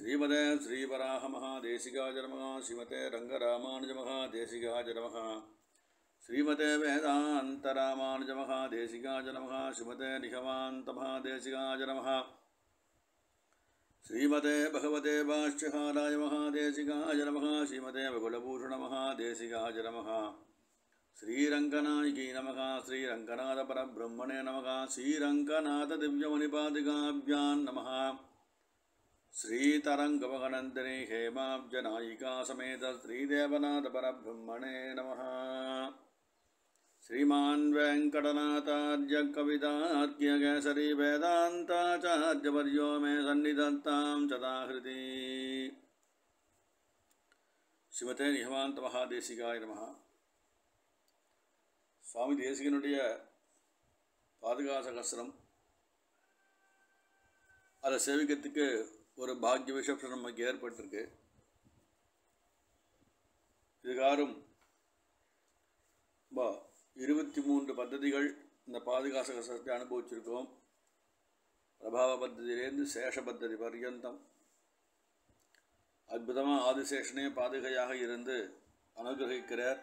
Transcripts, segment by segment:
श्रीमते श्रीवराहमहादेशिकाय नमः श्रीमते रङ्गरामानुजमहादेशिकाय नमः श्रीमते वेदान्तरामानुज महादेशिकाय नमः श्रीमते निगमान्त महादेशिकाय नमः श्रीमते भगवते भाष्यकाराय महादेशिकाय नमः श्रीमते भगुलभूषण महादेशिकाय नमः श्रीरङ्गनायिके नमः श्रीरङ्गनाथ परब्रह्मणे नमः श्रीरङ्गनाथ दिव्यमणिपादिकाभ्यां नमः श्रीतरङ्गवगनन्दिनी हेमाब्जनायिका समेत श्रीदेवनाथ परब्रह्मणे नमः श्रीमान् वेङ्कटनाथार्य कवितार्क्य केसरी वेदान्ताचार्यवर्यो मे सन्निधत्तां सदाहृदि श्रीमते निगमान्त महादेशिकाय नमः स्वामी देशिकनुडिय पादुकासहस्रम् அதை சேவிக்கிறதுக்கு ஒரு பாக்ய விஷயம் நமக்கு ஏற்பட்டிருக்கு. இதுகாரும் 23 பத்ததிகள் இந்த பாதுகாசகத்தை அனுபவிச்சிருக்கோம். பிரபாவ பத்ததியிலேருந்து சேஷ பத்ததி பர்யந்தம் அற்புதமாக ஆதிசேஷனே பாதுகையாக இருந்து அனுகிரகிக்கிறார்.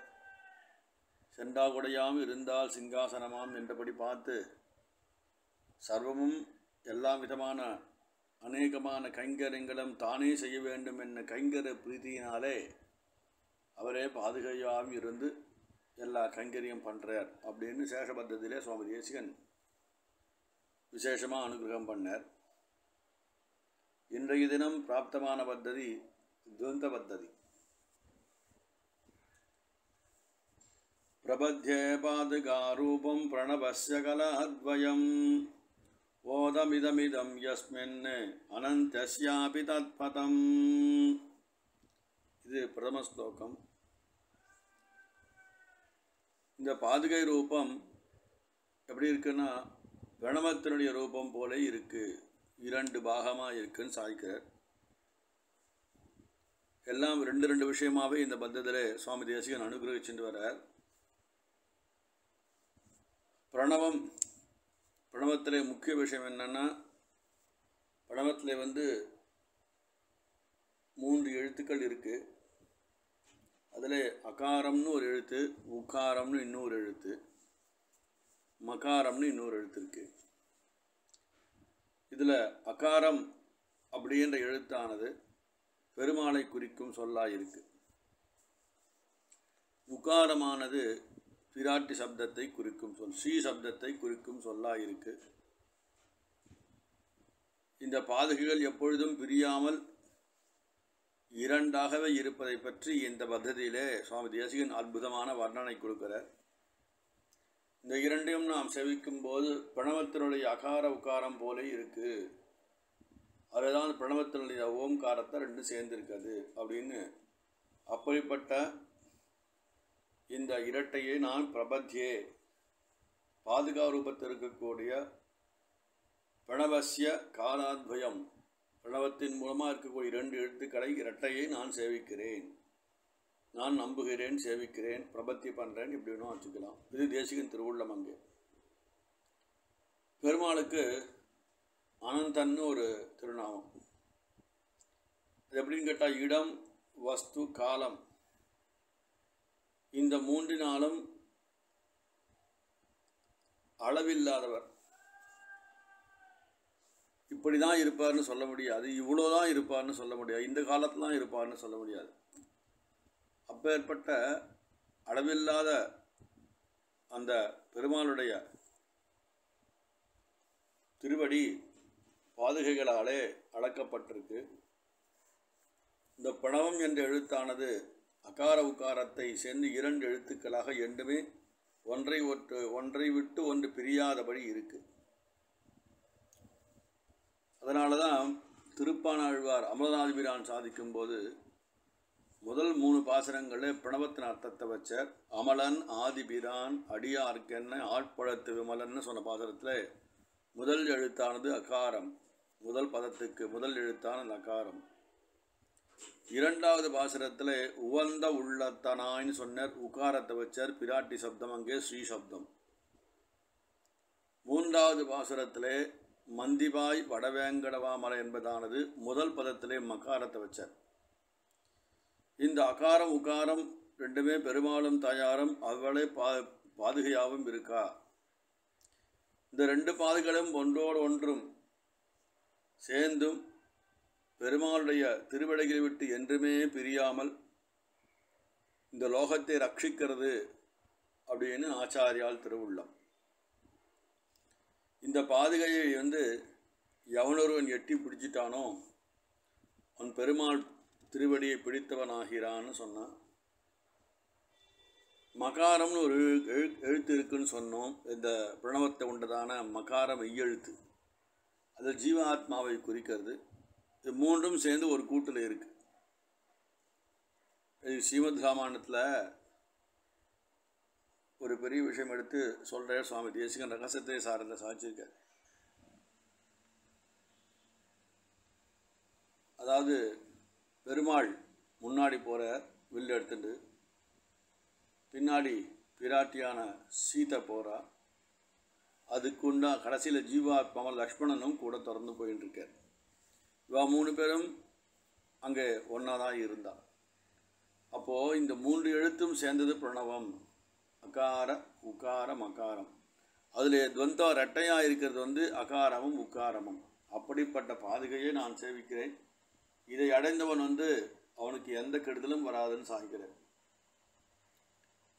செண்டாகுடையாம் இருந்தால் சிங்காசனமாம் என்றபடி பார்த்து சர்வமும் எல்லா விதமான அநேகமான கைங்கரியங்களும் தானே செய்ய வேண்டும் என்ற கைங்கர பிரீதியினாலே அவரே பாதுகையாகவும் இருந்து எல்லா கைங்கரியம் பண்ணுறார் அப்படின்னு சேஷபத்திலே சுவாமி தேசிகன் விசேஷமாக அனுகிரகம் பண்ணார். இன்றைய தினம் பிராப்தமான பத்ததி துவந்த பத்ததி. பிரபத்யே பாதுகா ரூபம் பிரணவஸ்ய கலாத்வயம் ஓதமிதமிதம் யஸ்மின் அனந்தஸ்யாபி தத்பதம். இது பிரதம ஸ்லோகம். இந்த பாதுகை ரூபம் எப்படி இருக்குன்னா பிரணவத்தினுடைய ரூபம் போல இருக்கு. 2 பாகமாக இருக்குன்னு சாதிக்கிறார். எல்லாம் 2 விஷயமாகவே இந்த பந்தத்திலே சுவாமி தேசிகன் அனுகிரகிச்சுட்டு வர்றார். பிரணவம், பிரணவத்திலே முக்கிய விஷயம் என்னென்னா பிரணவத்தில் 3 எழுத்துக்கள் இருக்குது. அதில் அகாரம்னு ஒரு எழுத்து, உக்காரம்னு இன்னொரு எழுத்து, மகாரம்னு இன்னொரு எழுத்து இருக்குது. இதில் அகாரம் அப்படின்ற எழுத்தானது பெருமாளை குறிக்கும் சொல்லாக இருக்குது. உக்காரமானது பிராட்டி சப்தத்தை குறிக்கும் சொல், ஸ்ரீ சப்தத்தை குறிக்கும் சொல்லாக இருக்கு. இந்த பாதுகைகள் எப்பொழுதும் பிரியாமல் 2ஆகவே இருப்பதை பற்றி இந்த பத்ததியிலே சுவாமி தேசிகன் அற்புதமான வர்ணனை கொடுக்கிறார். இந்த 2ஐயும் நாம் சேவிக்கும் போது பிரணவத்தினுடைய அகார உக்காரம் போல இருக்கு. அதுதான் பிரணவத்தினுடைய ஓம்காரத்தை 2 சேர்ந்திருக்கிறது அப்படின்னு. அப்படிப்பட்ட இந்த இரட்டையை நான் பிரபத்தியே பாதுகா ரூபத்தில் இருக்கக்கூடிய பிரணவசிய காலாத்வயம் பிரணவத்தின் மூலமாக இருக்கக்கூடிய 2 எழுத்துக்களை இரட்டையை நான் சேவிக்கிறேன், நான் நம்புகிறேன், சேவிக்கிறேன், பிரபத்தி பண்ணுறேன் இப்படின்னு வச்சுக்கலாம். இது தேசிகன் திருவுள்ளம். அங்கே பெருமாளுக்கு அனந்தன்னு ஒரு திருநாமம். அது எப்படின்னு கேட்டால் இடம், வஸ்து, காலம் இந்த 3 அளவில்லாதவர். இப்படி தான் இருப்பார்னு சொல்ல முடியாது, இவ்வளோ தான் இருப்பார்னு சொல்ல முடியாது, இந்த காலத்துலாம் இருப்பார்னு சொல்ல முடியாது. அப்பேற்பட்ட அளவில்லாத அந்த பெருமாளுடைய திருவடி பாதுகைகளாலே அளக்கப்பட்டிருக்கு. இந்த பிரணவம் என்ற எழுத்தானது அகார உக்காரத்தை சேர்ந்து இரண்டு எழுத்துக்களாக இரண்டுமே ஒன்றை விட்டு ஒன்று பிரியாதபடி இருக்கு. அதனால தான் திருப்பாணாழ்வார் அமலநாதபிரான் சாதிக்கும் போது முதல் 3 பாசுரங்களே பிரணவத்தின் அர்த்தத்தை வச்சார். அமலன் ஆதிபிரான் அடியார்க்கென்ன ஆட்பழத்து விமலன்னு சொன்ன பாசுரத்தில் முதல் எழுத்தானது அகாரம், முதல் பதத்துக்கு முதல் எழுத்தானது அகாரம். இரண்டாவது பாசுரத்தில் உவந்த உள்ளத்தனாய்னு சொன்னார், உகாரத்தை வச்சார், பிராட்டி சப்தம் அங்கே ஸ்ரீ சப்தம். மூன்றாவது பாசுரத்தில் மந்திபாய் வடவேங்கடவாமலை என்பதானது முதல் பதத்திலே மகாரத்தை வச்சார். இந்த அகாரம் உகாரம் ரெண்டுமே பெருமாளும் தாயாரும் அவ்வளே பாதுகையாகவும் இருக்கா, இந்த ரெண்டு பாதுகளும் ஒன்றோடு ஒன்றும் சேர்ந்தும் பெருமாளுடைய திருவடிகளை விட்டு என்றுமே பிரியாமல் இந்த லோகத்தை ரட்சிக்கிறது அப்படின்னு ஆச்சாரியால் திருவுள்ளம். இந்த பாதுகையை எவனொருவன் எட்டி பிடிச்சிட்டானோ அவன் பெருமாள் திருவடியை பிடித்தவன் ஆகிறான்னு சொன்னான். மகாரம்னு ஒரு எழுத்து இருக்குன்னு சொன்னோம். இந்த பிரணவத்தை உண்டதான மகாரம் மெய்யெழுத்து, அது ஜீவாத்மாவை குறிக்கிறது. இது மூன்றும் சேர்ந்து ஒரு கூட்டில் இருக்கு. ஸ்ரீமத் ராமாயணத்தில் ஒரு பெரிய விஷயம் எடுத்து சொல்கிற சுவாமி தேசிகன் ரகசியத்தை சார்ந்த சாட்சியிருக்கார். அதாவது பெருமாள் முன்னாடி போகிற வில்லு எடுத்துட்டு பின்னாடி பிராட்டியான சீதை போகிறா. அதுக்குண்டா கடைசியில் ஜீவாத்மாவை லக்ஷ்மணனும் கூட திறந்து போயின்னு இருக்கார். இவா 3 பேரும் அங்கே ஒன்றா தான் இருந்தா. அப்போது இந்த 3 எழுத்தும் சேர்ந்தது பிரணவம். அகார உகாரம் அகாரம், அதில் துவந்தா ரெட்டையாக இருக்கிறது அகாரமும் உக்காரமும். அப்படிப்பட்ட பாதுகையை நான் சேவிக்கிறேன், இதை அடைந்தவன் அவனுக்கு எந்த கெடுதலும் வராதுன்னு சாய்க்கிறேன்.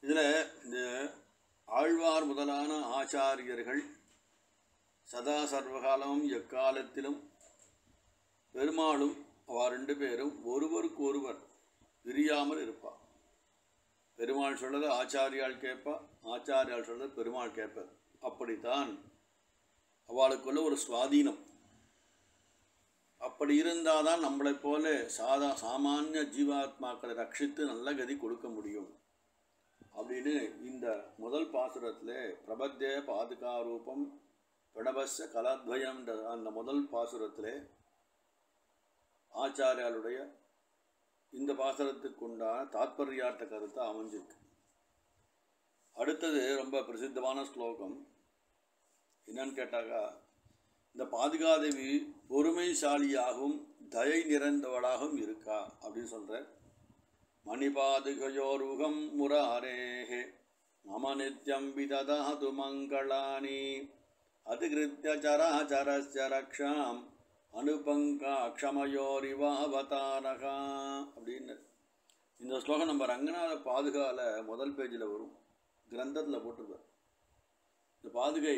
இதில் இந்த ஆழ்வார் முதலான ஆச்சாரியர்கள் சதா சர்வகாலமும் எக்காலத்திலும் பெருமாளும் அவர் 2 பேரும் ஒருவருக்கு ஒருவர் பிரியாமல் இருப்பா. பெருமாள் சொல்றது ஆச்சாரியால் கேட்பா, ஆச்சாரியால் சொல்றது பெருமாள் கேட்பார். அப்படித்தான் அவளுக்குள்ள ஒரு சுவாதீனம். அப்படி இருந்தால் தான் நம்மளை போல சாமானிய ஜீவாத்மாக்களை ரட்சித்து நல்ல கதி கொடுக்க முடியும் அப்படின்னு இந்த முதல் பாசுரத்தில் பிரபத்தே பாதுகாரூபம் பிரணவச கலாத்வயம் அந்த முதல் பாசுரத்தில் ஆச்சாரியாளுடைய இந்த பாசுரத்துக்குண்டான தாத்பர்யார்த்த கருத்தை அமைஞ்சிருக்கு. அடுத்தது ரொம்ப பிரசித்தமான ஸ்லோகம் என்னன்னு கேட்டாக்கா, இந்த பாதுகாதேவி பொறுமைசாலியாகவும் தயை நிறைந்தவளாகவும் இருக்கா அப்படின்னு சொல்கிறார். மணிபாதுகையோருகம் முராரேஹே மம நித்யம் விததாது மங்களானி அதிகிருத்ய சராசரஸ்ய ரக்ஷாம் அனுபங்கா க்ஷமயோரிவாவதாரகா அப்படின்னு இந்த ஸ்லோகம் நம்ம ரங்கநாத பாதுகால முதல் பேஜில் வரும், கிரந்தத்தில் போட்டிருப்பார். இந்த பாதுகை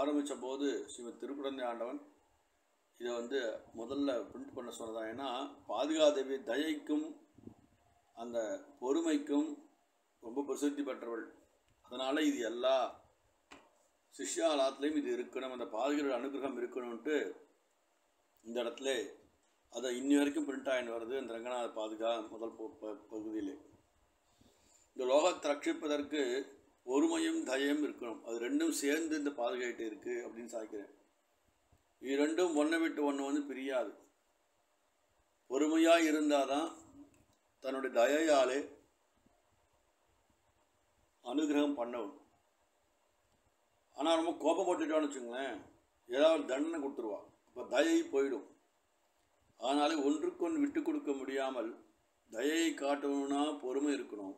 ஆரம்பித்த போது ஸ்ரீமத் திருக்குடந்தை ஆண்டவன் இதை முதல்ல பிரிண்ட் பண்ண சொன்னதான். ஏன்னா பாதுகாதேவி தயைக்கும் அந்த பொறுமைக்கும் ரொம்ப பிரசித்தி பெற்றவள். அதனால் இது எல்லா சிஷ்யாலயத்துலேயும் இது இருக்கணும், அந்த பாதுகையோட அனுகிரகம் இருக்கணும்ன்ட்டு இந்த இடத்துல அதை இன்னி வரைக்கும் பிரிண்ட் ஆகின்னு வருது. இந்த ரங்கநாத பாதுகா முதல் பகுதியிலே இந்த லோகத்தை ரட்சிப்பதற்கு ஒருமையும் தயையும் இருக்கணும், அது ரெண்டும் சேர்ந்து இந்த பாதுகாட்டு இருக்குது அப்படின்னு சாய்க்கிறேன். இது ரெண்டும் ஒன்றை விட்டு ஒன்று பிரியாது. பொறுமையாக இருந்தால் தான் தன்னுடைய தயையாலே அனுகிரகம் பண்ணவும். ஆனால் ரொம்ப கோபம் போட்டுட்டோன்னு வச்சுங்களேன், ஏதாவது தண்டனை கொடுத்துருவா, இப்போ தயை போயிடும். அதனால ஒன்றுக்கொன்று விட்டு கொடுக்க முடியாமல் தயையை காட்டணும்னா பொறுமை இருக்கணும்.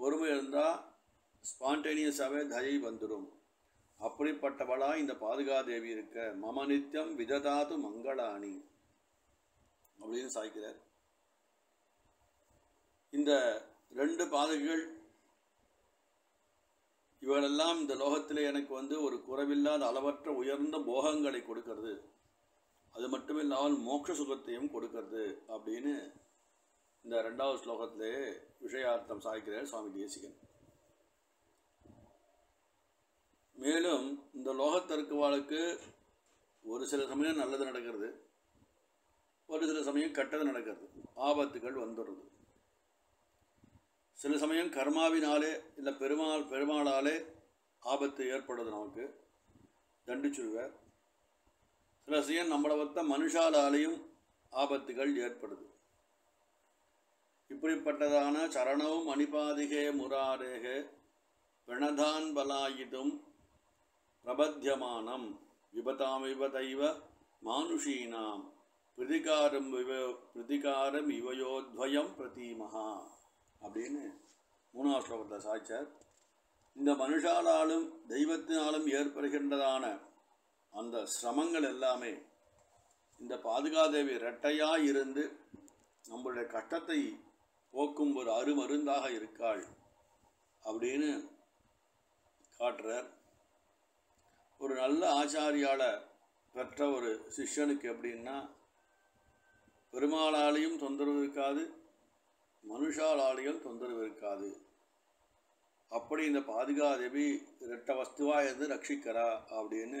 பொறுமை இருந்தால் ஸ்பான்டேனியஸாகவே தயை வந்துடும். அப்படிப்பட்டவளாய் இந்த பாதுகாதேவி இருக்க மம நித்தியம் விததாது மங்களாணி அப்படின்னு சாய்க்கிறார். இந்த ரெண்டு பாதகிகள் இவரெல்லாம் இந்த லோகத்தில் எனக்கு வந்து ஒரு குறைவில்லாத அளவற்ற உயர்ந்த போகங்களை கொடுக்கறது, அது மட்டுமில்லாமல் மோட்ச சுகத்தையும் கொடுக்கறது அப்படின்னு இந்த ரெண்டாவது ஸ்லோகத்திலே விஷயார்த்தம் சாய்க்கிறார் சுவாமி தேசிகன். மேலும் இந்த லோகத்திற்கு வாழ்க்கை ஒரு சில சமயம் நல்லது நடக்கிறது, ஒரு சில சமயம் கெட்டது நடக்கிறது, ஆபத்துகள் வந்துடுறது. சில சமயம் கர்மாவினாலே இல்லை பெருமாளாலே ஆபத்து ஏற்படுது, நமக்கு தண்டிச்சுடுவார். சில சமயம் நம்மளை ஒத்த மனுஷாலாலேயும் ஆபத்துகள் ஏற்படுது. இப்படிப்பட்டதான சரணவும் அணிபாதிகே முராரேக பிரணதான் பலாயிதும் பிரபத்தியமானம் விபதாம் விபதைவ மானுஷீனாம் பிரதிகாரம் இவயோத்வயம் பிரதீமஹா அப்படின்னு மூணாவது ஸ்லோகத்தை சாய்ச்சார். இந்த மனுஷாலும் தெய்வத்தினாலும் ஏற்படுகின்றதான அந்த சிரமங்கள் எல்லாமே இந்த பாதுகாதேவி இரட்டையாக இருந்து நம்மளுடைய கஷ்டத்தை போக்கும் ஒரு அருமருந்தாக இருக்காள் அப்படின்னு காட்டுறார். ஒரு நல்ல ஆச்சாரியாலை பெற்ற ஒரு சிஷ்யனுக்கு எப்படின்னா பெருமாளாலையும் தொந்தரவு இருக்காது, மனுஷாலாலையும் தொந்தரவு இருக்காது. அப்படி இந்த பாதுகாதேவி இரட்ட வஸ்துவாக இருந்து ரட்சிக்கிறா அப்படின்னு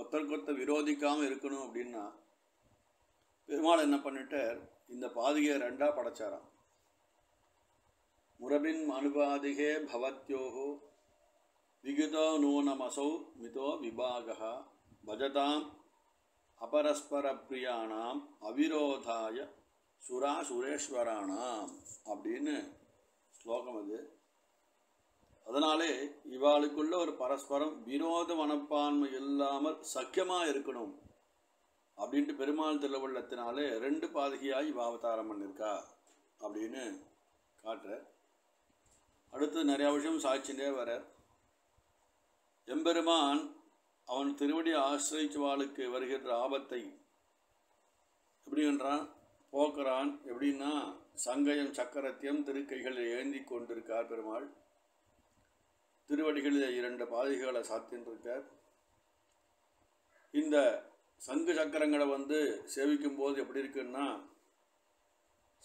ஒத்தருக்கொத்த விரோதிக்காமல் இருக்கணும் அப்படின்னா பெருமாள் என்ன பண்ணிட்டார், இந்த பாதுகையை ரெண்டாக படைச்சாராம். முரபின் அனுபாதிகே பவத்யோஹோ விகிதோ நூனமசௌ மிதோ விபாகா பஜதாம் அபரஸ்பர பிரியாணாம் அவிரோதாய சுரா சுரேஸ்வரானாம் அப்படின்னு ஸ்லோகம் அது. அதனாலே இவாளுக்குள்ள ஒரு பரஸ்பரம் விரோத மனப்பான்மை இல்லாமல் சக்கியமாக இருக்கணும் அப்படின்ட்டு பெருமாள் திருவுள்ளத்தினாலே ரெண்டு பாதகியாய் இவ அவதாரம் பண்ணியிருக்கா அப்படின்னு காட்டுற. அடுத்து நிறையா விஷயம் சாட்சினே வர எம்பெருமான் அவன் திருவடி ஆசிரியவாளுக்கு வருகின்ற ஆபத்தை எப்படின்றான் போக்குறான். எப்படின்னா சங்கயம் சக்கரத்தையும் திருக்கைகளில் ஏந்தி கொண்டிருக்கார் பெருமாள், திருவடிகளில் இரண்டு பாதைகளை சாத்தின்றிருக்கார். இந்த சங்கு சக்கரங்களை வந்து சேவிக்கும்போது எப்படி இருக்குன்னா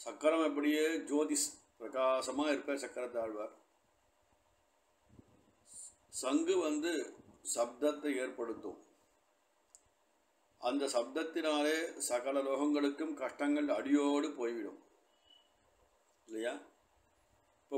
சக்கரம் எப்படியே ஜோதிஷ் பிரகாசமாக இருக்க சக்கரத்தை ஆழ்வார், சங்கு வந்து சப்தத்தை ஏற்படுத்தும், அந்த சப்தத்தினாலே சகல லோகங்களுக்கும் கஷ்டங்கள் அடியோடு போய்விடும் இல்லையா. இப்போ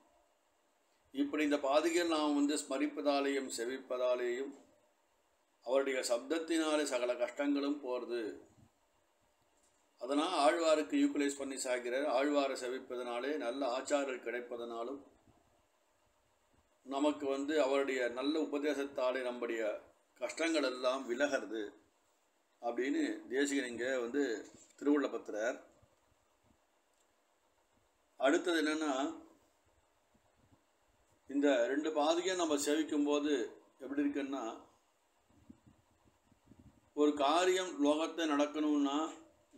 இப்படி இந்த பாதுகையில் நாம் வந்து ஸ்மரிப்பதாலேயும் செவிப்பதாலேயும் அவருடைய சப்தத்தினாலே சகல கஷ்டங்களும் போகிறது. அதனால் ஆழ்வாருக்கு யூக்குலைஸ் பண்ணி சாய்க்கிறார். ஆழ்வாரை செவிப்பதனாலே நல்ல ஆச்சாரர் கிடைப்பதனாலும் நமக்கு வந்து அவருடைய நல்ல உபதேசத்தாலே நம்முடைய கஷ்டங்கள் எல்லாம் விலகிறது அப்படின்னு தேசிகன் இங்கே வந்து திருவுள்ள பத்திரார். அடுத்தது என்னென்னா இந்த ரெண்டு பாதிகை நம்ம சேவிக்கும்போது எப்படி இருக்குன்னா ஒரு காரியம் லோகத்தை நடக்கணும்னா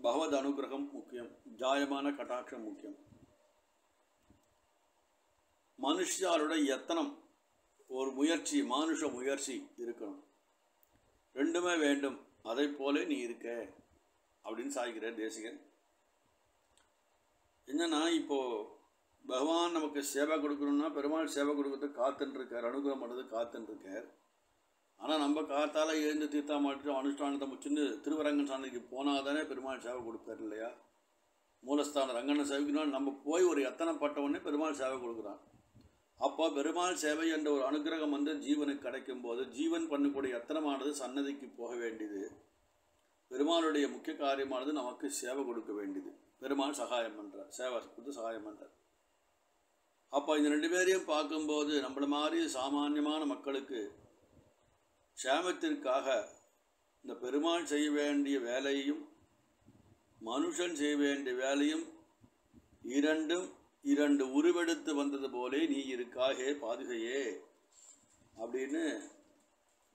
பகவத் அனுகிரகம் முக்கியம், ஜாயமான கட்டாட்சம் முக்கியம். மனுஷாரோட எத்தனம் ஒரு முயற்சி, மானுஷ முயற்சி இருக்கணும். ரெண்டுமே வேண்டும், அதை போல நீ இருக்க அப்படின்னு சாதிக்கிற தேசிகன். என்னன்னா இப்போது பகவான் நமக்கு சேவை கொடுக்கணும்னா பெருமாள் சேவை கொடுக்கறதுக்கு காத்துருக்கார், அனுகிரகம் பண்ணுறது காத்துருக்கார். ஆனால் நம்ம காத்தால் எழுந்து தீர்த்தா மாற்றம் அனுஷ்டானத்தை முடிச்சுட்டு திருவரங்கன் சாமிக்கு போனால் தானே பெருமாள் சேவை கொடுப்பார் இல்லையா? மூலஸ்தான ரங்கனை சேவைக்கணும். நம்ம போய் ஒரு எத்தனை பட்டவுடனே பெருமாள் சேவை கொடுக்குறான். அப்போ பெருமாள் சேவை என்ற ஒரு அனுகிரகம் வந்து ஜீவனுக்கு கிடைக்கும்போது ஜீவன் பண்ணக்கூடிய எத்தனமானது சன்னதிக்கு போக வேண்டியது, பெருமாளுடைய முக்கிய காரியமானது நமக்கு சேவை கொடுக்க வேண்டியது. பெருமாள் சகாயம் பண்ணுறார், சேவை கொடுத்து சகாயம் பண்ணுறார். அப்போ இந்த ரெண்டு பேரையும் பார்க்கும்போது நம்மள மாதிரி சாமானியமான மக்களுக்கு சேமத்திற்காக இந்த பெருமாள் செய்ய வேண்டிய வேலையும் மனுஷன் செய்ய வேண்டிய வேலையும் இரண்டும் இரண்டு உருவெடுத்து வந்தது போலே நீ இருக்காகே பாதுகையே அப்படின்னு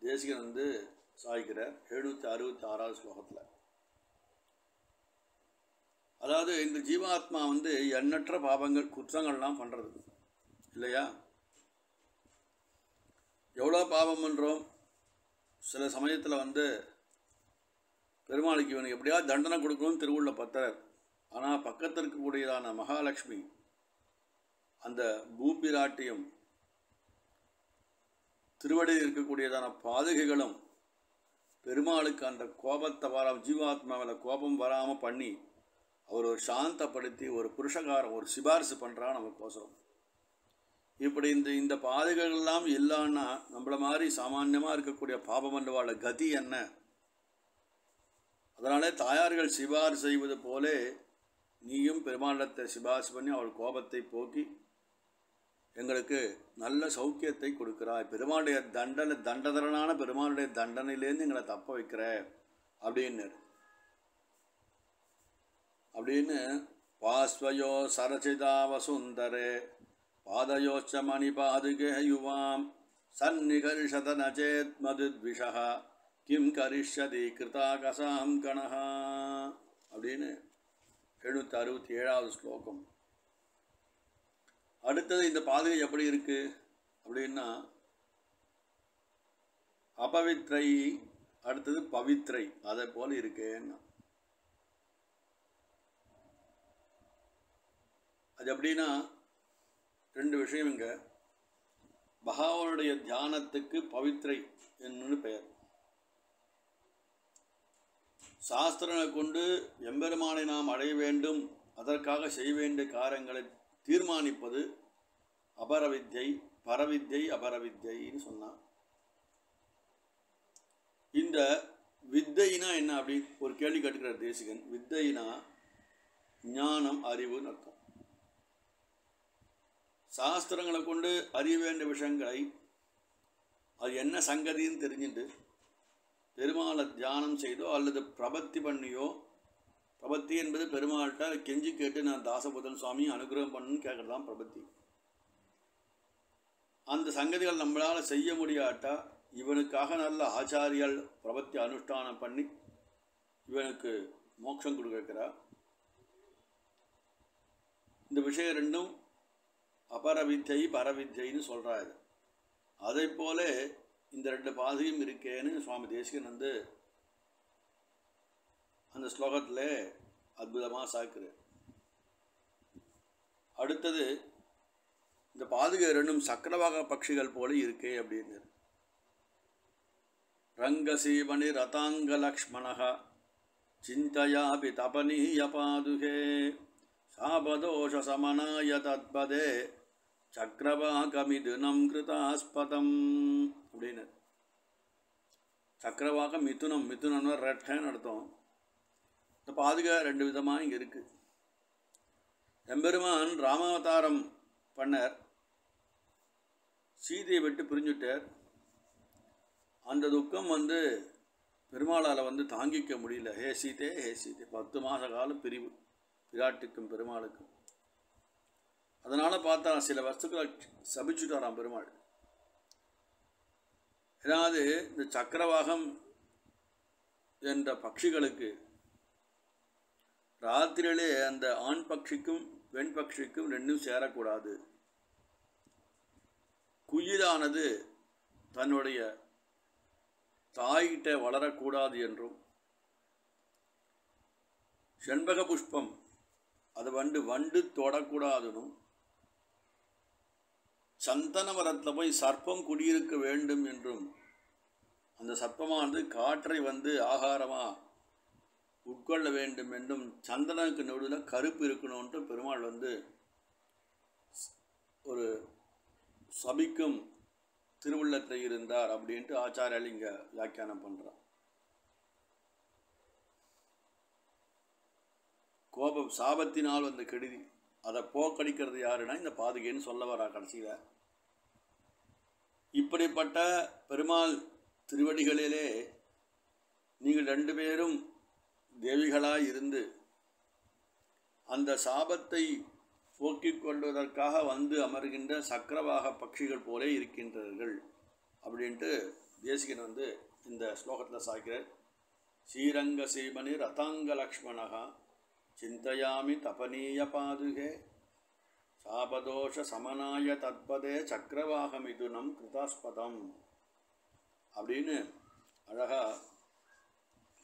தேசிகன் வந்து சாய்க்கிறார் 766வது ஸ்லோகத்தில். அதாவது இந்த ஜீவாத்மா வந்து எண்ணற்ற பாவங்கள் குற்றங்கள்லாம் பண்ணுறது இல்லையா? எவ்வளோ பாவம் பண்ணுறோம். சில சமயத்தில் வந்து பெருமாளுக்கு இவனுக்கு எப்படியா தண்டனை கொடுக்கணும்னு திருவுள்ள பத்தர். ஆனால் பக்கத்தில் இருக்கக்கூடியதான மகாலட்சுமி அந்த பூபிராட்டியும் திருவடியில் இருக்கக்கூடியதான பாதுகைகளும் பெருமாளுக்கு அந்த கோபத்தை வராமல், ஜீவாத்மாவில் கோபம் வராமல் பண்ணி அவர் ஒரு சாந்தப்படுத்தி ஒரு புருஷகாரம் ஒரு சிபாரிசு பண்ணுறா நமக்கோசரம். இப்படி இந்த பாதைகள்லாம் இல்லைன்னா நம்மள மாதிரி சாமானியமாக இருக்கக்கூடிய பாபமன்றவாள கதி என்ன? அதனாலே தாயார்கள் சிபார் செய்வது போலே நீயும் பெருமாளத்தை சிபாரிசு பண்ணி அவள் கோபத்தை போக்கி எங்களுக்கு நல்ல சௌக்கியத்தை கொடுக்குறாய். பெருமாளுடைய தண்டதரனான பெருமாளுடைய தண்டனையிலேருந்து எங்களை தப்ப வைக்கிற அப்படின்னு பாஸ்வயோ சரசிதாவசுந்தரே பாதயோச்சமணி பாதுகே யுவாம் சந்நிகர்ஷத நச்சேத் மதுத்விஷா கிம் கரிஷதி கிருதாகசாம் கணஹா அப்படின்னு 767வது ஸ்லோகம். அடுத்தது இந்த பாதுகை எப்படி இருக்கு அப்படின்னா அபவித்ரை, அடுத்தது பவித்ரை, அதை போல இருக்கேன்னா அது எப்படின்னா ரெண்டு விஷயம். இங்கே பகவானுடைய தியானத்துக்கு பவித்ரை என்னன்னு பெயர். சாஸ்திரனை கொண்டு எம்பெருமானை நாம் அடைய வேண்டும், அதற்காக செய்ய வேண்டிய காரியங்களை தீர்மானிப்பது அபரவித்யை, பரவித்யை அபரவித்யைன்னு சொன்னான். இந்த வித்தைனா என்ன அப்படி ஒரு கேள்வி கேட்டுக்கிறார் தேசிகன். வித்தைனா ஞானம், அறிவுன்னு அர்த்தம். சாஸ்திரங்களை கொண்டு அறிய வேண்டிய விஷயங்களை அது என்ன சங்கதின்னு தெரிஞ்சுட்டு பெருமாளை தியானம் செய்தோ அல்லது பிரபத்தி பண்ணியோ, பிரபத்தி என்பது பெருமாள்கிட்ட கெஞ்சி கேட்டு நான் தாசபுதன் சுவாமியும் அனுகிரகம் பண்ணுன்னு கேட்கறது தான் பிரபத்தி. அந்த சங்கதிகள் நம்மளால் செய்ய முடியாட்டா இவனுக்காக நல்ல ஆச்சாரியர்கள் பிரபத்தி அனுஷ்டானம் பண்ணி இவனுக்கு மோட்சம் கொடுக்குறா. இந்த விஷயம் ரெண்டும் அபரவித்தை பரவித்தைன்னு சொல்கிறாரு. அதே போல இந்த ரெண்டு பாதையும் இருக்கேன்னு சுவாமி தேசிகன் வந்து அந்த ஸ்லோகத்தில் அற்புதமாக சாக்குறார். அடுத்தது இந்த பாதுகை ரெண்டும் சக்கரவாக பட்சிகள் போல இருக்கே அப்படின்னு. ரங்கசீமணி ரதாங்க லக்ஷ்மணா சிந்தையாபி தபனீய பாதுகே சாபதோஷ சமனாய தத்பதே சக்கரவாகமிதுனம் கிருதாஸ்பதம் அப்படின்னு. சக்கரவாக மிதுனம், மிதுனம்னு ரெட்டன்னு அர்த்தம். இந்த பாதுகா ரெண்டு விதமாக இங்கே இருக்குது. எம்பெருமான் ராமாவதாரம் பண்ணார், சீதையை விட்டு பிரிஞ்சுட்டார். அந்த துக்கம் வந்து பெருமாளால் வந்து தாங்கிக்க முடியல. ஹே சீதே ஹே சீதே, 10 மாத காலம் பிரிவு விராட்டுக்கும் பெருமாளுக்கும். அதனால் பார்த்தா சில வஸ்துக்களை சபிச்சுட்டாராம் பெருமாள். ஏதாவது இந்த சக்கரவாகம் என்ற பட்சிகளுக்கு ராத்திரியிலே அந்த ஆண் பட்சிக்கும் பெண் பட்சிக்கும் ரெண்டும் சேரக்கூடாது. குயிலானது தன்னுடைய தாயிட்ட வளரக்கூடாது என்றும், செண்பக புஷ்பம் அது வண்டு தொடக்கூடாதுனும், சந்தன மரத்தில் போய் சர்ப்பம் குடியிருக்க வேண்டும் என்றும், அந்த சர்ப்பமானது காற்றை ஆகாரமாக உட்கொள்ள வேண்டும் என்றும், சந்தனக்கு நடுவில் கருப்பு இருக்கணும்ன்ட்டு பெருமாள் ஒரு சபிக்கும் திருவுள்ளத்தை இருந்தார் அப்படின்ட்டு ஆச்சாரியால் இங்கே வியாக்கியானம் பண்ணுறார். கோபம் சாபத்தினால் கெடுதி அதை போக்கடிக்கிறது யாருன்னா இந்த பாதுகைன்னு சொல்ல வரா கடைசியில். இப்படிப்பட்ட பெருமாள் திருவடிகளிலே நீங்கள் ரெண்டு பேரும் தேவிகளாய் இருந்து அந்த சாபத்தை போக்கிக் கொள்வதற்காக அமர்கின்ற சக்கரவாக பட்சிகள் போலே இருக்கின்றார்கள் அப்படின்ட்டு தேசிகன் இந்த ஸ்லோகத்தில் சாய்க்கிறார். ஸ்ரீரங்க சீமணி ரதாங்க லக்ஷ்மணகா சிந்தையாமி தபனீய பாதுகே சாபதோஷ சமனாய தத்பதே சக்கரவாக மிதுனம் கிருதாஸ்பதம் அப்படின்னு அழகாக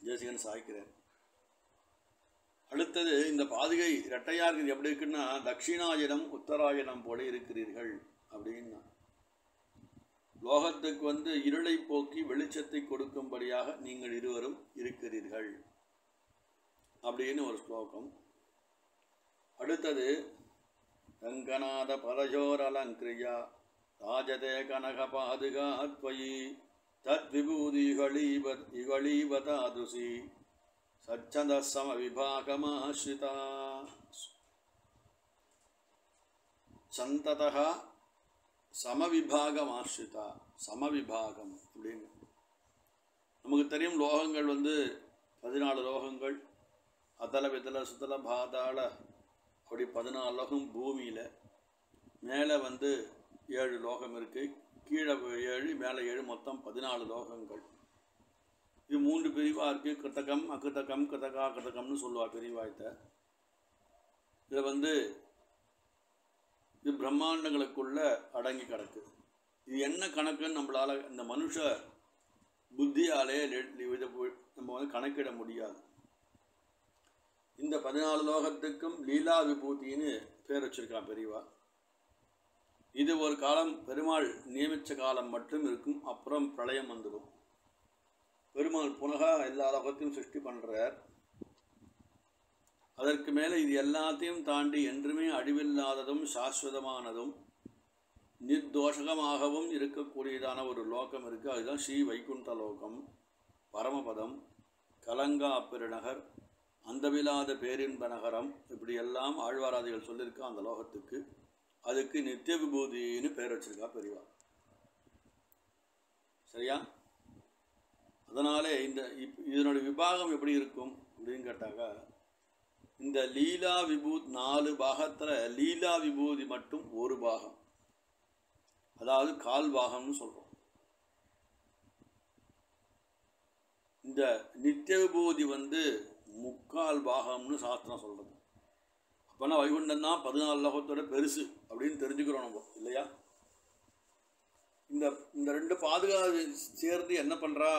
தேசிகன் சாய்க்கிறார். அடுத்தது இந்த பாதுகை இரட்டையாக இருக்குது. எப்படி இருக்குன்னா தட்சிணாயனம் உத்தராயணம் போல இருக்கிறீர்கள் அப்படின்னா லோகத்துக்கு இருளை போக்கி வெளிச்சத்தை கொடுக்கும்படியாக நீங்கள் இருவரும் இருக்கிறீர்கள் அப்படின்னு ஒரு ஸ்லோகம். அடுத்தது ரங்கநாத பரஜோர் அலங்கிரியா ராஜதே கனக பாதுகா துவயி தத் விபூதி இகழீவதாதுசி சச்சந்த சம விபாகமாஸ்ரிதா சந்ததா சமவிபாகமாஸ்ரிதா சமவிபாகம் அப்படின்னு நமக்கு தெரியும். லோகங்கள் 14 லோகங்கள், அதல விதல சுதல பாதாள அப்படி 14 லோகம். பூமியில் மேலே 7 லோகம் இருக்குது, கீழே 7, மேலே 7, மொத்தம் 14 லோகங்கள். இது 3 பிரிவாக இருக்குது. கிருத்தகம், அகிருத்தகம், கிருத்தகா கிருத்தகம்னு சொல்லுவாள் பிரிவாயத்தை. இதில் இது பிரம்மாண்டங்களுக்குள்ளே அடங்கி கிடக்கு. இது என்ன கணக்குன்னு நம்மளால் இந்த மனுஷ புத்தியாலே நம்ம கணக்கிட முடியாது. இந்த 14 லோகத்துக்கும் லீலா விபூதின்னு பேர் வச்சுருக்கான் பெரியவா. இது ஒரு காலம் பெருமாள் நியமித்த காலம் மட்டும் இருக்கும். அப்புறம் பிரளயம் வந்துடும். பெருமாள் புனகா எல்லா லோகத்தையும் சிருஷ்டி பண்ணுறார். அதற்கு மேலே இது எல்லாத்தையும் தாண்டி என்றுமே அழிவில்லாததும் சாஸ்வதமானதும் நிர்தோஷகமாகவும் இருக்கக்கூடியதான ஒரு லோகம் இருக்குது. அதுதான் ஸ்ரீ வைகுண்ட லோகம், பரமபதம், கலங்கா பெருநகர், அந்தமில்லாத பேரின்ப நகரம், இப்படியெல்லாம் ஆழ்வாராதிகள் சொல்லியிருக்கா. அந்த லோகத்துக்கு அதுக்கு நித்திய விபூதின்னு பேர் வச்சுருக்கா பெரியவா. சரியா? அதனாலே இதனுடைய விபாகம் எப்படி இருக்கும் அப்படின்னு கேட்டாக்கா, இந்த லீலா விபூதி 4 பாகத்தில் லீலா விபூதி மட்டும் ஒரு பாகம், அதாவது கால் பாகம்னு சொல்கிறோம். இந்த நித்திய விபூதி முக்கால் பாகம்னு சாஸ்திரம் சொல்கிறது. அப்போனா வைகுண்டம் தான் 14 லோகத்தோட பெருசு அப்படின்னு தெரிஞ்சுக்கிறோம் நம்ம, இல்லையா? இந்த இந்த 2 பாதுகாப்பு சேர்ந்து என்ன பண்ணுறா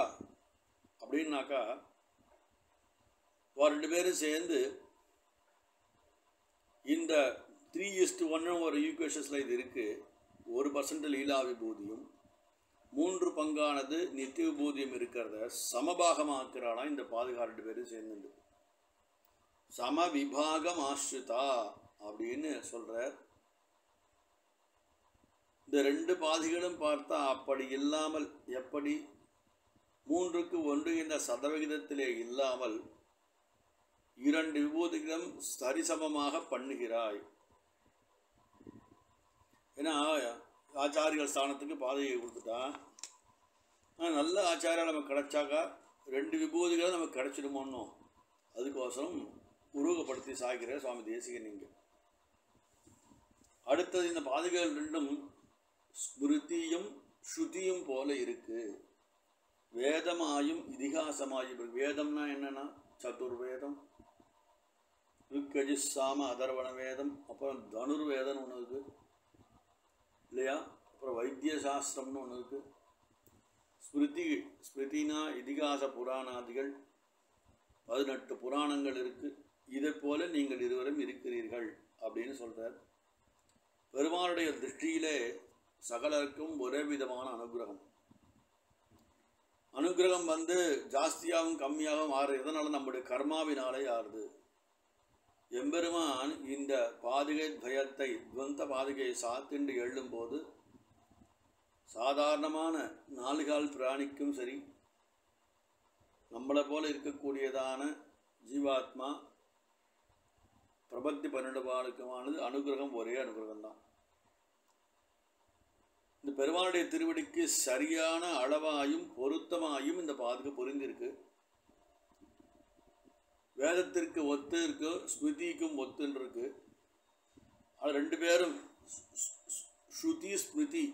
அப்படின்னாக்கா, ஒரு 2 பேரும் சேர்ந்து இந்த 3:1 ஒரு ஈக்குவேஷன்ஸில் இது இருக்குது. 1% லீலா விபூதியும் 3 பங்கானது நித்திய விபூதியும் இருக்கிறத சமபாகமாக்குறானா இந்த பாதுகா 2 பேரும் சேர்ந்து. சமவிபாகம் ஆஸ்ரிதா அப்படின்னு சொல்கிறார். இந்த 2 பாதிகளும் பார்த்தா அப்படி இல்லாமல், எப்படி 3:1 என்ற சதவிகிதத்திலே இல்லாமல் 2 விபூதிகளும் சரிசமமாக பண்ணுகிறாய். ஏன்னா ஆச்சாரியர்கள் ஸ்தானத்துக்கு பாதையை கொடுத்துட்டா, நல்ல ஆச்சாரியாக நமக்கு கிடைச்சாக்கா 2 விபூதிகளும் நமக்கு கிடைச்சிடுமோன்னு அதுக்கோசரம் உருவகப்படுத்தி சாய்கிறார் சுவாமி தேசிகன் இங்கே. அடுத்தது இந்த பாதைகள் 2ம் ஸ்மிருதியும் ஸ்ருதியும் போல இருக்குது. வேதமாயும் இதிகாசமாயும் இருக்கு. வேதம்னா என்னென்னா சதுர்வேதம், ருக்கஜிசாம அதர்வண வேதம், அப்புறம் தனுர்வேதம்னு ஒன்று இருக்குது, இல்லையா? அப்புறம் வைத்தியசாஸ்திரம்னு ஒன்று இருக்குது. ஸ்மிருதினா இதிகாச புராணாதிகள் 18 புராணங்கள் இருக்கு. இதை போல நீங்கள் இருவரும் இருக்கிறீர்கள் அப்படின்னு சொல்றார். பெருமாளுடைய திருஷ்டியிலே சகலருக்கும் ஒரே விதமான அனுகிரகம் அனுகிரகம் வந்து ஜாஸ்தியாகவும் கம்மியாகவும் ஆறு. இதனால நம்முடைய கர்மாவினாலே ஆறுது. எம்பெருமான் இந்த பாதுகை துவயத்தை துவந்த பாதுகையை சாத்தின்று எழும்போது சாதாரணமான நாலுகால் பிராணிக்கும் சரி, நம்மளை போல இருக்கக்கூடியதான ஜீவாத்மா பிரபத்தி 12 பாலுக்குமானது அனுகிரகம் ஒரே அனுகிரகம்தான். இந்த பெருமாளுடைய திருவடிக்கு சரியான அளவாயும் பொருத்தமாயும் இந்த பாதுகை பொருந்திருக்கு. வேதத்திற்கு ஒத்து இருக்கு, ஸ்மிருதிக்கும் ஒத்துன்னு இருக்கு. அது ரெண்டு பேரும் ஸ்ருதி ஸ்மிருதி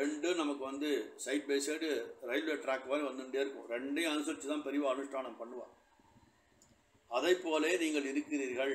ரெண்டும் நமக்கு வந்து side by side railway track மாதிரி வந்துகிட்டே இருக்கும். ரெண்டையும் அனுசரித்து தான் பெரிய அனுஷ்டானம் பண்ணுவான். அதை போலே நீங்கள் இருக்கிறீர்கள்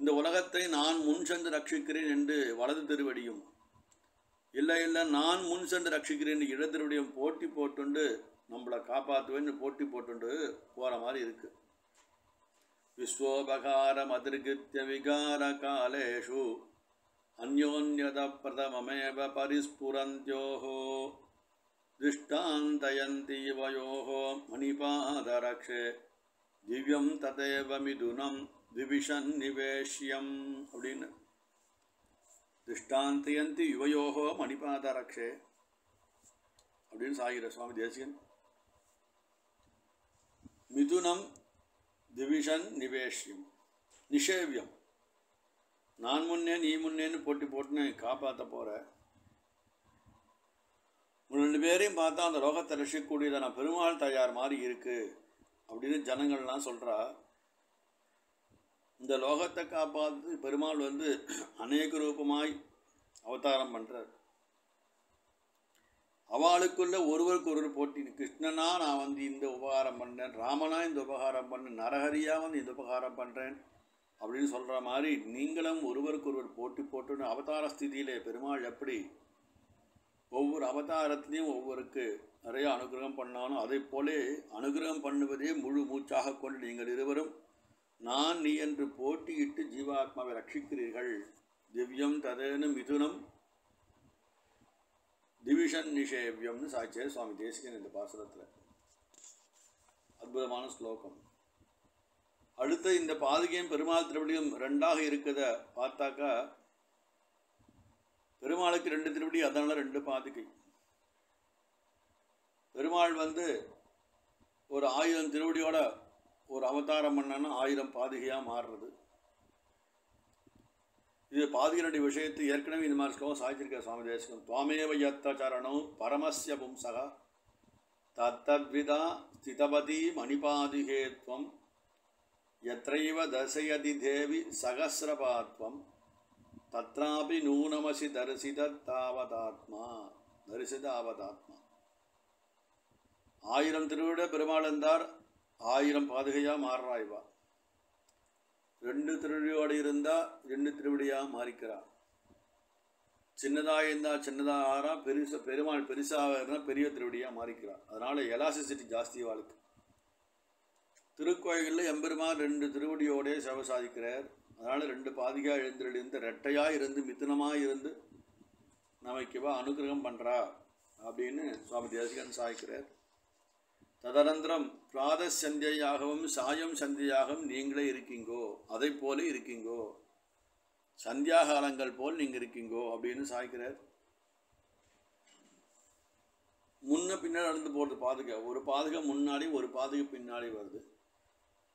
இந்த உலகத்தை நான் முன் சென்று ரட்சிக்கிறேன் என்று வலது திருவடியும் இல்லை இல்லை நான் முன் சென்று ரட்சிக்கிறேன் இடது திருவடியும் போட்டி போட்டுண்டு நம்மளை காப்பாற்றுவேன்னு போட்டி போட்டுண்டு போகிற மாதிரி இருக்குது. விஸ்வோபகாரம் அதிர்கித்ய விகார காலேஷு அந்யோன்யத பிரதமமேவ பரிஸ்புரந்த்யோஹோ திருஷ்டாந்தயந்தி யோஹோ மணிபாதரக்ஷே திவ்யம் ததேவ மிதுனம் திவிஷன் நிவேஷ்யம் அப்படின்னு திருஷ்டாந்தயந்தி யுவயோஹோ மணிபாதரக்ஷே அப்படின்னு சாகிற சுவாமி தேசிகன். மிதுனம் திவிஷன் நிவேஷ்யம் நிஷேவியம் நான் முன்னே நீ முன்னேன்னு போட்டி போட்டுன்னு காப்பாற்ற போகிற ரெண்டு பேரையும் பார்த்தா அந்த லோகத்தை ரசிக்கக்கூடியதான பெருமாள் தயார் மாதிரி இருக்குது அப்படின்னு ஜனங்கள்லாம் சொல்கிறா. இந்த லோகத்தை காப்பாற்று பெருமாள் வந்து அநேக ரூபமாய் அவதாரம் பண்ணுறார். அவளுக்குள்ளே ஒருவருக்கு ஒருவர் போட்டின்னு கிருஷ்ணனா நான் வந்து இந்த உபகாரம் பண்ணுறேன், ராமனா இந்த உபகாரம் பண்ண, நரஹரியா வந்து இந்த உபகாரம் பண்ணுறேன் அப்படின்னு சொல்கிற மாதிரி நீங்களும் ஒருவருக்கு ஒருவர் போட்டி போட்டுன்னு அவதார ஸ்திதியிலே பெருமாள் எப்படி ஒவ்வொரு அவதாரத்துலேயும் ஒவ்வொருக்கு நிறைய அனுகிரகம் பண்ணாலும் அதை போலே அனுகிரகம் பண்ணுவதே முழு மூச்சாக கொண்டு நீங்கள் இருவரும் நான் நீ என்று போட்டியிட்டு ஜீவாத்மாவை ரட்சிக்கிறீர்கள். திவ்யம் ததேன மிதுனம் திவிஷன் நிஷேவ்யம்னு சாட்சியார் சுவாமி தேசிகன் இந்த பாசுரத்தில். அற்புதமான ஸ்லோகம். அடுத்து இந்த பாதுகையும் பெருமாள் திருவடியும் ரெண்டாக இருக்கிறத பார்த்தாக்கா, பெருமாளுக்கு 2 திருவடி, அதனால 2 பாதுகை. பெருமாள் வந்து ஒரு 1000 திருவடியோட ஒரு அவதாரம் பண்ணான்னா 1000 பாதுகையாக மாறுறது. இது பாதுகையினுடைய விஷயத்தை ஏற்கனவே இந்த மாதிரி ஸ்லோகம் சாதிச்சிருக்க சுவாமி தேசிகன். துவாமேவ யத்தச்சரணம் பரமஸ்ய பும்சகா தத்தத்விதா ஸ்திதபதி மணிபாதுகேத்வம் யத்ரைவ தசயதி தேவி சகஸ்ரபாத்வம் தத்ராபி நூனமசி தரிசித அவதாத்மா 1000 திருவிட பெருமாள் இருந்தார், 1000 பாதுகையாக மாறுறாய்வா. 2 திருவிடியோடு இருந்தால் 2 திருவிடியாக மாறிக்கிறார். சின்னதாக இருந்தால் சின்னதாக ஆறா, பெருமாள் பெருசாக இருந்தால் பெரிய திருவிடியாக மாறிக்கிறார். அதனால் எலாசிசிட்டி ஜாஸ்தி வாழ்க்கை. திருக்கோயிலில் எம்பெருமான் 2 திருவடியோடே சேவை சாதிக்கிறார். அதனால் 2 பாதுகையாக எழுந்திருந்து ரெட்டையாக இருந்து மிதுனமாக இருந்து நமக்கு இவா அனுகிரகம் பண்ணுறா அப்படின்னு சுவாமி தேசிகன் சாதிக்கிறார். ததனந்தரம் பிராத சந்தியாகவும் சாயம் சந்தியாகவும் நீங்களே இருக்கீங்கோ, அதை போல இருக்கீங்கோ, சந்தியாகாலங்கள் போல் நீங்கள் இருக்கீங்கோ அப்படின்னு சாதிக்கிறார். முன்ன பின்னாடி நடந்து போடுற பாதுகை, ஒரு பாதுகை முன்னாடி ஒரு பாதுகை பின்னாடி வருது,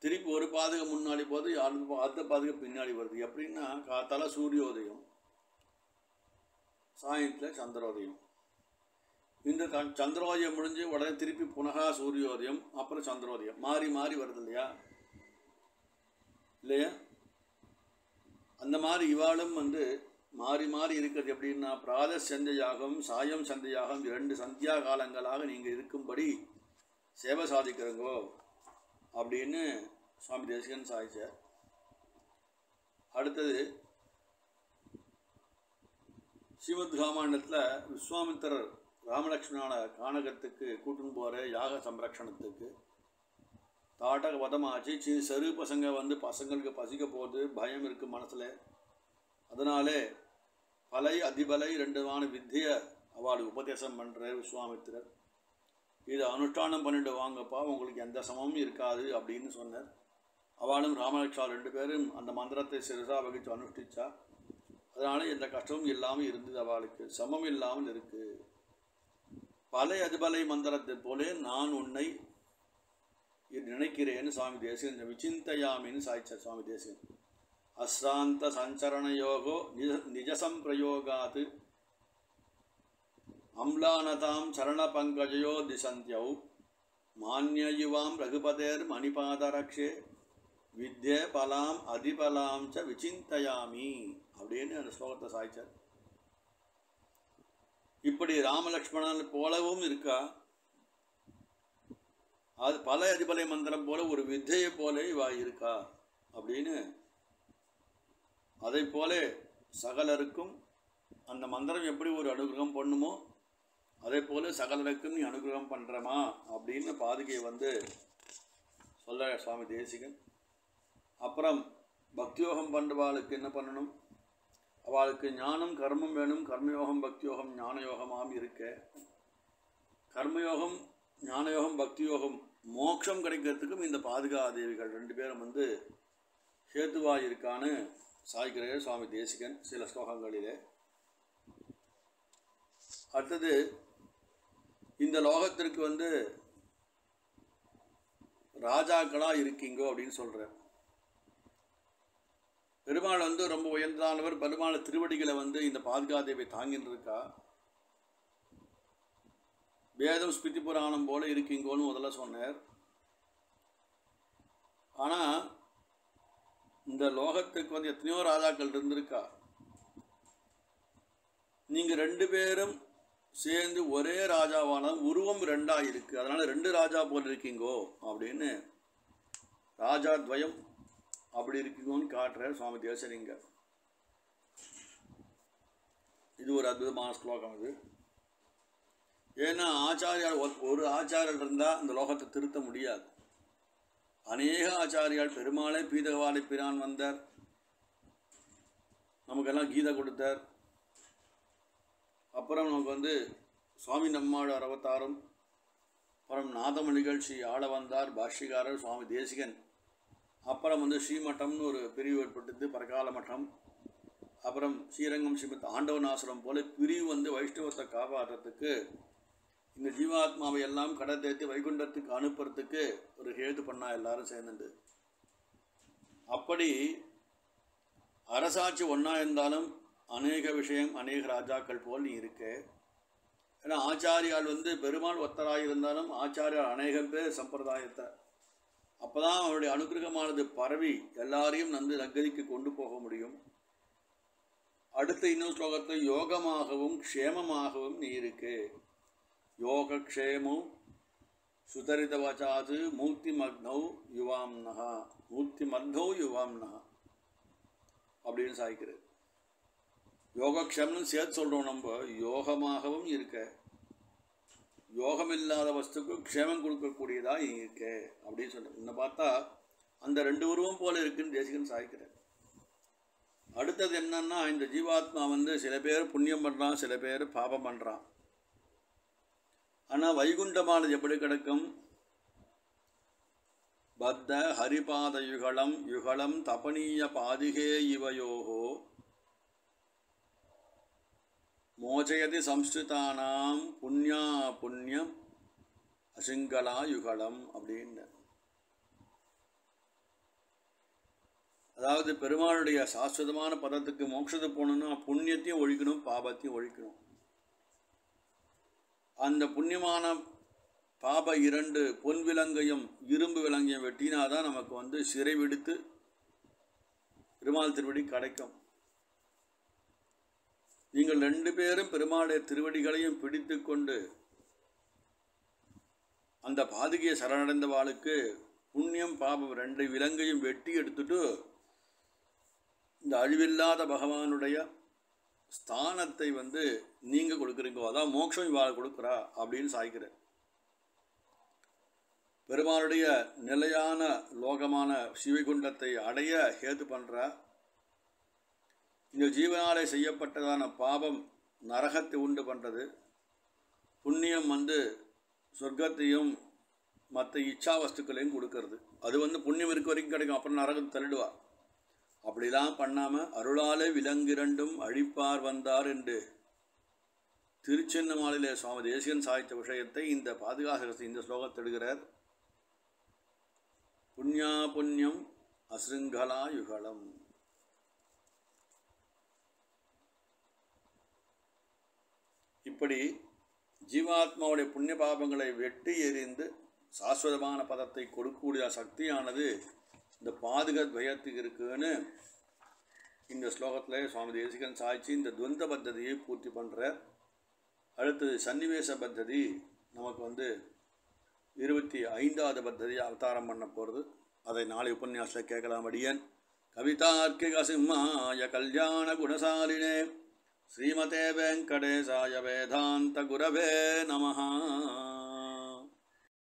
திருப்பி ஒரு பாதுகை முன்னாடி போது அடுத்த பாதுகை பின்னாடி வருது. எப்படின்னா காத்தால சூரியோதயம், சாயத்தில் சந்திரோதயம், இன்று சந்திரோதயம் முடிஞ்சு உடனே திருப்பி புனகா சூரியோதயம் அப்புறம் சந்திரோதயம் மாறி மாறி வருது இல்லையா இல்லையா? அந்த மாதிரி இவாளும் வந்து மாறி மாறி இருக்கிறது. எப்படின்னா பிராத சந்தையாகவும் சாயம் சந்தையாகவும் இரண்டு சந்தியா காலங்களாக நீங்கள் இருக்கும்படி சேவை சாதிக்கிறங்கோ அப்படின்னு சுவாமி தேசிகன் சாதிச்சார். அடுத்தது ஸ்ரீமத் ராமாயணத்தில் விஸ்வாமித்திரர் ராமலக்ஷ்மணான கானகத்துக்கு கூட்டின்னு போகிற யாக சம்ரக்ஷணத்துக்கு தாட்டக வதமாச்சு. சிறு பசங்க வந்து பசங்களுக்கு பசிக்க போகிறது, பயம் இருக்குது மனசில். அதனாலே பலை அதிபலை ரெண்டுமான வித்தியை அவள் உபதேசம் பண்ணுற விஸ்வாமித்திரர். இதை அனுஷ்டானம் பண்ணிட்டு வாங்கப்பா, உங்களுக்கு எந்த சமமும் இருக்காது அப்படின்னு சொன்னார். அவளும் ராமலக்ஷ்மணா ரெண்டு பேரும் அந்த மந்திரத்தை சிறுசாக வகித்து அனுஷ்டிச்சா. அதனால் எந்த கஷ்டமும் இல்லாமல் இருந்தது, அவளுக்கு சமம் இல்லாமல் இருக்குது. பலை அதிபலை மந்திரத்தை போலே நான் உன்னை நினைக்கிறேன்னு சுவாமி தேசிகன் விசிந்தையாமின்னு சாய்ச்சார் சுவாமி தேசிகன். அஸ்ராந்த சஞ்சரண யோகோ நிஜசம் பிரயோகாத் அம்லானதாம் சரண பங்கஜயோ திசந்தியௌ மான்யயுவாம் ரகுபதேர் மணிபாதரக்ஷே வித்யே பலாம் அதிபலாம் ச விசிந்தையாமி அப்படின்னு அந்த ஸ்லோகத்தை சாய்ச்சார். இப்படி ராமலக்ஷ்மணன் போலவும் இருக்கா, அது பல அதிபலை மந்திரம் போல ஒரு வித்தையை போல இவா இருக்கா அப்படின்னு. அதை போல சகலருக்கும் அந்த மந்திரம் எப்படி ஒரு அனுகிரகம் பண்ணுமோ அதே போல சகலருக்கும் நீ அனுகிரகம் பண்ணுறமா அப்படின்னு பாதுகையை வந்து சொல்ல சுவாமி தேசிகன். அப்புறம் பக்தியோகம் பண்ணுறவாளுக்கு என்ன பண்ணணும்? அவளுக்கு ஞானம் கர்மம் வேணும். கர்மயோகம் பக்தியோகம் ஞானயோகமாகவும் இருக்க, கர்மயோகம் ஞானயோகம் பக்தியோகம் மோட்சம் கிடைக்கிறதுக்கும் இந்த பாதுகாதேவிகள் ரெண்டு பேரும் வந்து ஹேத்துவாக இருக்கான்னு சாய்க்கிறார் சுவாமி தேசிகன் சில ஸ்லோகங்களிலே. அடுத்தது இந்த லோகத்திற்கு வந்து ராஜாக்களாக இருக்கீங்கோ அப்படின்னு சொல்கிறார். பெருமாள் வந்து ரொம்ப உயர்ந்தானவர். பெருமாள் திருவடிகளை வந்து இந்த பாதுகாதேவி தாங்கின்னு இருக்கா. வேதம் ஸ்மிருதி புராணம் போல இருக்கீங்கன்னு முதல்ல சொன்னார். ஆனால் இந்த லோகத்துக்கு வந்து எத்தனையோ ராஜாக்கள் இருந்திருக்கா. நீங்கள் ரெண்டு பேரும் சேர்ந்து ஒரே ராஜாவான உருவம் ரெண்டாக இருக்குது, அதனால் ரெண்டு ராஜா போல் இருக்கீங்கோ அப்படின்னு ராஜா துவயம் அப்படி இருக்கீங்கன்னு காட்டுறார் சுவாமி தேசிகங்க. இது ஒரு அற்புதமான ஸ்லோகம். இது ஏன்னா ஆச்சாரியால் ஒரு ஆச்சாரியர் இருந்தால் அந்த லோகத்தை திருத்த முடியாது. அநேக ஆச்சாரியால் பெருமாளை பீதகவாளை பிரான் வந்தார், நமக்கெல்லாம் கீதை கொடுத்தார். அப்புறம் நமக்கு வந்து சுவாமி நம்மாடு அவதாரம், அப்புறம் நாதம நிகழ்ச்சி ஆள வந்தார் பாஷ்யக்காரர் சுவாமி தேசிகன். அப்புறம் வந்து ஸ்ரீமட்டம்னு ஒரு பிரிவு ஏற்பட்டது, பரகால மட்டம். அப்புறம் ஸ்ரீரங்கம் ஸ்ரீமத் ஆண்டவனாசுரம் போல பிரிவு வந்து வைஷ்ணவத்தை காப்பாற்றுறதுக்கு, இந்த ஜீவாத்மாவை எல்லாம் கடை தேர்த்து வைகுண்டத்துக்கு அனுப்புறதுக்கு ஒரு ஹேது பண்ணா எல்லாரும் சேர்ந்துண்டு. அப்படி அரசாட்சி ஒன்றா இருந்தாலும் அநேக விஷயம் அநேக ராஜாக்கள் போல் நீ இருக்கு. ஏன்னா ஆச்சாரியால் வந்து பெருமாள் ஒத்தராக இருந்தாலும் ஆச்சாரியால் அநேகம் பேர் சம்பிரதாயத்தை, அப்போ தான் அவருடைய அனுகிரகமானது பரவி எல்லாரையும் நந்து நகதிக்கு கொண்டு போக முடியும். அடுத்த இன்னும் ஸ்லோகத்தில் யோகமாகவும் க்ஷேமமாகவும் நீ இருக்கு. யோகக்ஷேமம் சுதரிதவச்சாது மூர்த்தி மக்னௌ யுவாம்னஹா மூர்த்தி மக்னௌ யுவாம்னஹா அப்படின்னு சாய்க்கிறது. யோகக்ஷேமம்னு சேர்த்து சொல்கிறோம். நம்ம யோகமாகவும் இருக்க, யோகம் இல்லாத வஸ்துக்கு க்ஷேமம் கொடுக்கக்கூடியதாக இருக்க அப்படின்னு சொல்கிறேன். இன்னும் பார்த்தா அந்த ரெண்டு உருவம் போல இருக்குன்னு தேசிகன் சாய்க்கிறார். அடுத்தது என்னன்னா, இந்த ஜீவாத்மா வந்து சில பேர் புண்ணியம் பண்ணுறான், சில பேர் பாபம் பண்ணுறான். ஆனால் வைகுண்டமானது எப்படி கிடைக்கும்? பத்த ஹரிபாத யுகலம் யுகலம் தபனீய பாதிகே இவயோகோ மோச்சயதி சம்ஸ்கிருதானாம் புண்ணியா புண்ணியம் அசிங்களா யுகலம் அப்படின்னு. அதாவது பெருமாளுடைய சாஸ்வதமான பதத்துக்கு மோட்சத்தை போகணுன்னா புண்ணியத்தையும் ஒழிக்கணும் பாபத்தையும் ஒழிக்கணும். அந்த புண்ணியமான பாப இரண்டு பொன் விலங்கையும் இரும்பு விலங்கையும் வெட்டினாதான் நமக்கு வந்து சிறை விடுத்து பெருமாள் திருவடி கிடைக்கும். நீங்கள் ரெண்டு பேரும் பெருமாளுடைய திருவடிகளையும் பிடித்து கொண்டு அந்த பாதுகையை சரணடைந்த வாளுக்கு புண்ணியம் பாபம் ரெண்டு விலங்கையும் வெட்டி எடுத்துட்டு இந்த அழிவில்லாத பகவானுடைய ஸ்தானத்தை வந்து நீங்கள் கொடுக்குறீங்கோ, அதான் மோட்சம் இவாள் கொடுக்குறா அப்படின்னு சாய்க்கிறார். பெருமாளுடைய நிலையான லோகமான சிவகுண்டத்தை அடைய ஹேது பண்ணுறா. இந்த ஜீவனாலே செய்யப்பட்டதான பாபம் நரகத்தை உண்டு பண்ணுறது, புண்ணியம் வந்து சொர்க்கத்தையும் மற்ற இச்சா வஸ்துக்களையும் கொடுக்கறது. அது வந்து புண்ணியம் இருக்க வரைக்கும் கிடைக்கும், அப்புறம் நரகம் தள்ளிடுவா. அப்படிலாம் பண்ணாமல் அருளாலே விலங்கிரண்டும் அழிப்பார் வந்தார் என்று திருச்சின்னமாலிலே சுவாமி தேசிகன் சாய்த்த விஷயத்தை இந்த பாதுகாசகத்தை இந்த ஸ்லோகத்தை எடுக்கிறார். புண்ணியா புண்ணியம் அசிருங்கலா யுகலம். இப்படி ஜீவாத்மாவுடைய புண்ணிய பாபங்களை வெட்டி எறிந்து சாஸ்வதமான பதத்தை கொடுக்கக்கூடிய சக்தியானது இந்த பாதுகாத் பயத்துக்கு இருக்குன்னு இந்த ஸ்லோகத்தில் சுவாமி தேசிகன் சாய்ச்சி இந்த துவந்த பத்ததியை பூர்த்தி பண்ணுறார். அடுத்தது சன்னிவேச பத்ததி நமக்கு வந்து 25வது பத்ததி அவதாரம் பண்ண போகிறது. அதை நாளை உபன்யாசத்தில் கேட்கலாம். அடியன் கவிதார்க்கிக சிம்மாய கல்யாண குணசாலினே ஸ்ரீமதே வெங்கடேசாய வேதாந்த குரவே நமஹா.